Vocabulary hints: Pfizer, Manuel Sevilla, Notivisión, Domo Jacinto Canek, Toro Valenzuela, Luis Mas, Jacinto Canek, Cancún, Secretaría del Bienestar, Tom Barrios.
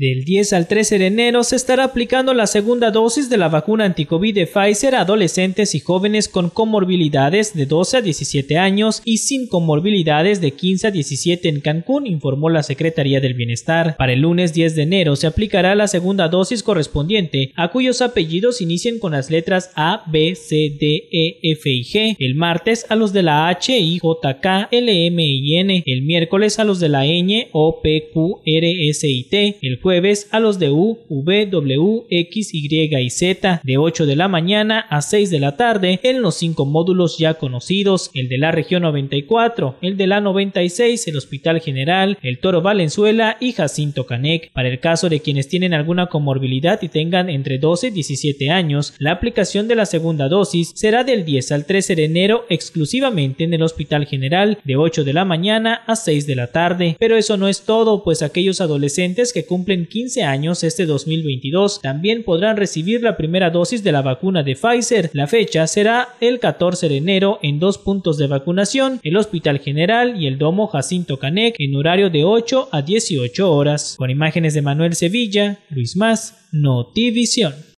Del 10 al 13 de enero se estará aplicando la segunda dosis de la vacuna anticovid de Pfizer a adolescentes y jóvenes con comorbilidades de 12 a 17 años y sin comorbilidades de 15 a 17 en Cancún, informó la Secretaría del Bienestar. Para el lunes 10 de enero se aplicará la segunda dosis correspondiente a cuyos apellidos inicien con las letras A, B, C, D, E, F y G. El martes a los de la H, I, J, K, L, M y N. El miércoles a los de la ñ, O, P, Q, R, S y T. El jueves a los de U, V, W, X, Y y Z, de 8 de la mañana a 6 de la tarde en los 5 módulos ya conocidos: el de la región 94, el de la 96, el Hospital General, el Toro Valenzuela y Jacinto Canek. Para el caso de quienes tienen alguna comorbilidad y tengan entre 12 y 17 años, la aplicación de la segunda dosis será del 10 al 13 de enero exclusivamente en el Hospital General, de 8 de la mañana a 6 de la tarde. Pero eso no es todo, pues aquellos adolescentes que cumplen 15 años este 2022 también podrán recibir la primera dosis de la vacuna de Pfizer. La fecha será el 14 de enero en 2 puntos de vacunación, el Hospital General y el Domo Jacinto Canek, en horario de 8 a 18 horas. Con imágenes de Manuel Sevilla, Luis Mas, Notivisión.